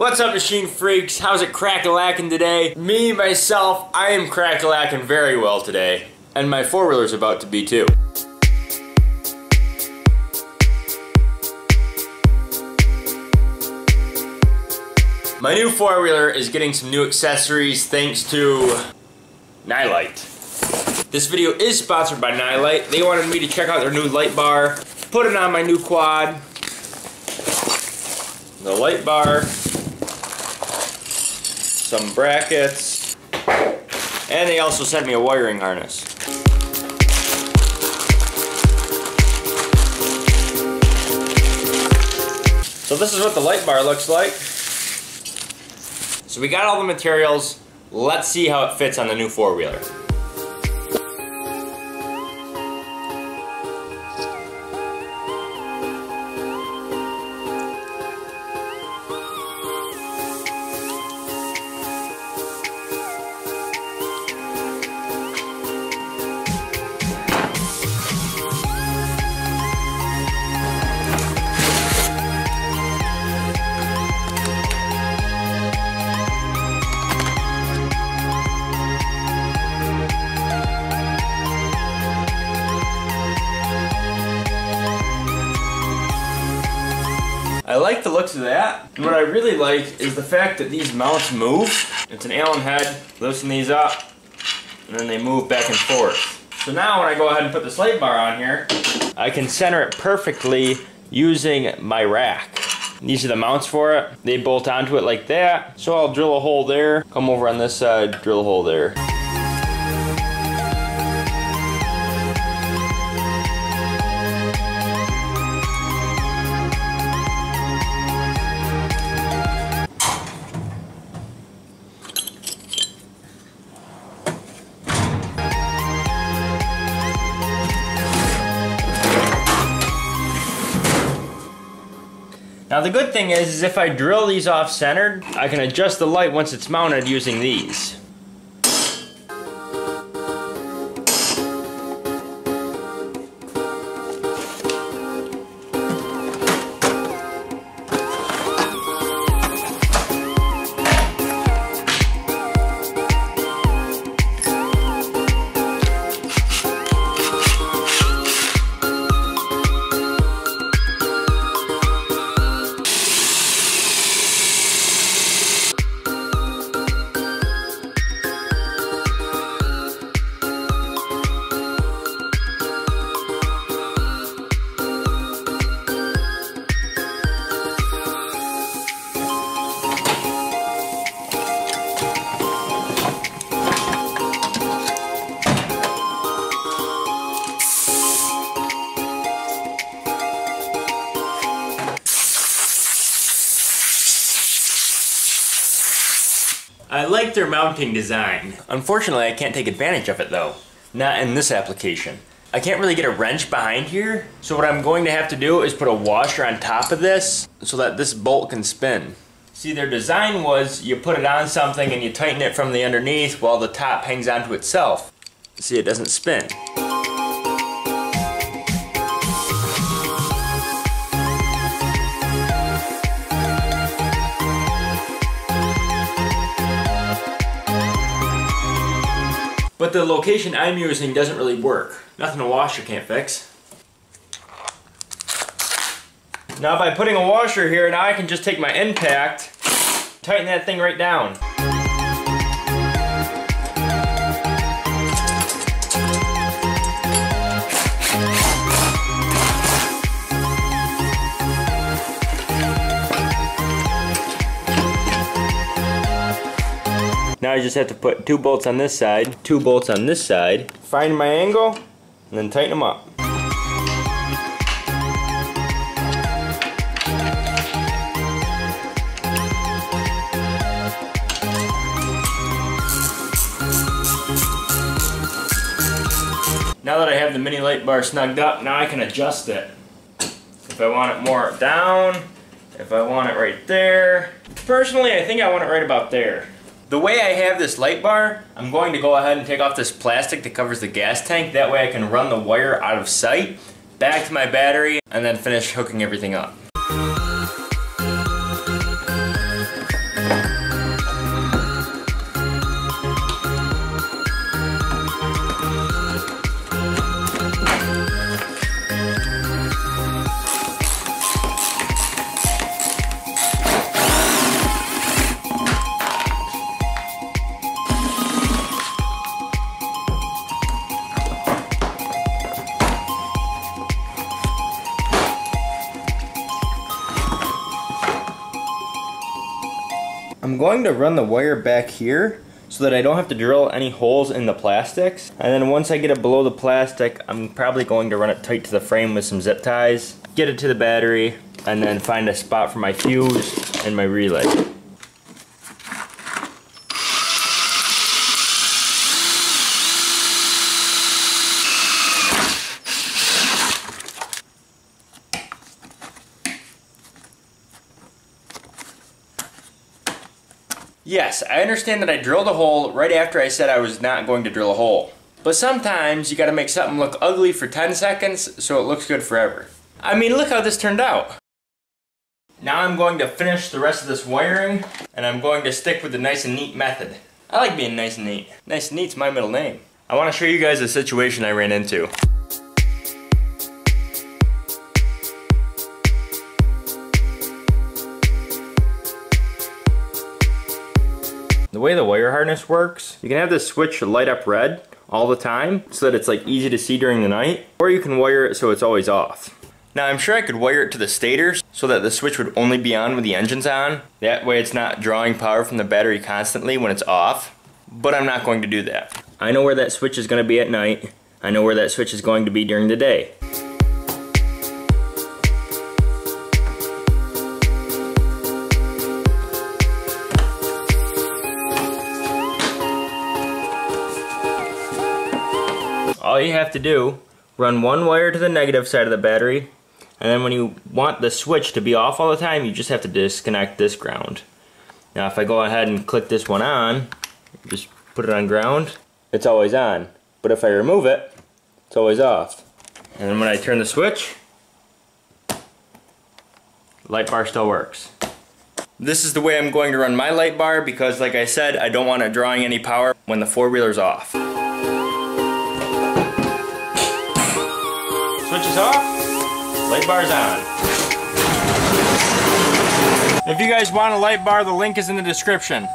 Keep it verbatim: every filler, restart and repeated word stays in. What's up, machine freaks? How's it crack-a-lackin' today? Me, myself, I am crack-a-lackin' very well today. And my four-wheeler's about to be too. My new four-wheeler is getting some new accessories thanks to Nilight. This video is sponsored by Nilight. They wanted me to check out their new light bar, put it on my new quad. The light bar, some brackets, and they also sent me a wiring harness. So this is what the light bar looks like. So we got all the materials. Let's see how it fits on the new four-wheeler. I like the looks of that. What I really like is the fact that these mounts move. It's an Allen head, loosen these up, and then they move back and forth. So now when I go ahead and put this light bar on here, I can center it perfectly using my rack. These are the mounts for it. They bolt onto it like that. So I'll drill a hole there, come over on this side, drill a hole there. Now the good thing is, is if I drill these off centered, I can adjust the light once it's mounted using these. I like their mounting design. Unfortunately, I can't take advantage of it though. Not in this application. I can't really get a wrench behind here, so what I'm going to have to do is put a washer on top of this so that this bolt can spin. See, their design was you put it on something and you tighten it from the underneath while the top hangs onto itself. See, it doesn't spin. But the location I'm using doesn't really work. Nothing a washer can't fix. Now by putting a washer here, now I can just take my impact, tighten that thing right down. Now I just have to put two bolts on this side, two bolts on this side, find my angle, and then tighten them up. Now that I have the mini light bar snugged up, now I can adjust it. If I want it more down, if I want it right there. Personally, I think I want it right about there. The way I have this light bar, I'm going to go ahead and take off this plastic that covers the gas tank. That way I can run the wire out of sight, back to my battery, and then finish hooking everything up. I'm going to run the wire back here so that I don't have to drill any holes in the plastics. And then once I get it below the plastic, I'm probably going to run it tight to the frame with some zip ties, get it to the battery, and then find a spot for my fuse and my relay. Yes, I understand that I drilled a hole right after I said I was not going to drill a hole. But sometimes you gotta make something look ugly for ten seconds so it looks good forever. I mean, look how this turned out. Now I'm going to finish the rest of this wiring, and I'm going to stick with the nice and neat method. I like being nice and neat. Nice and neat's my middle name. I wanna show you guys a situation I ran into. The way the wire harness works, you can have this switch light up red all the time so that it's like easy to see during the night, or you can wire it so it's always off. Now I'm sure I could wire it to the stators so that the switch would only be on when the engine's on. That way it's not drawing power from the battery constantly when it's off, but I'm not going to do that. I know where that switch is going to be at night. I know where that switch is going to be during the day. All you have to do, run one wire to the negative side of the battery, and then when you want the switch to be off all the time, you just have to disconnect this ground. Now if I go ahead and click this one on, just put it on ground, it's always on. But if I remove it, it's always off. And then when I turn the switch, the light bar still works. This is the way I'm going to run my light bar because, like I said, I don't want it drawing any power when the four-wheeler's off. Switch is off, light bar's on. If you guys want a light bar, the link is in the description.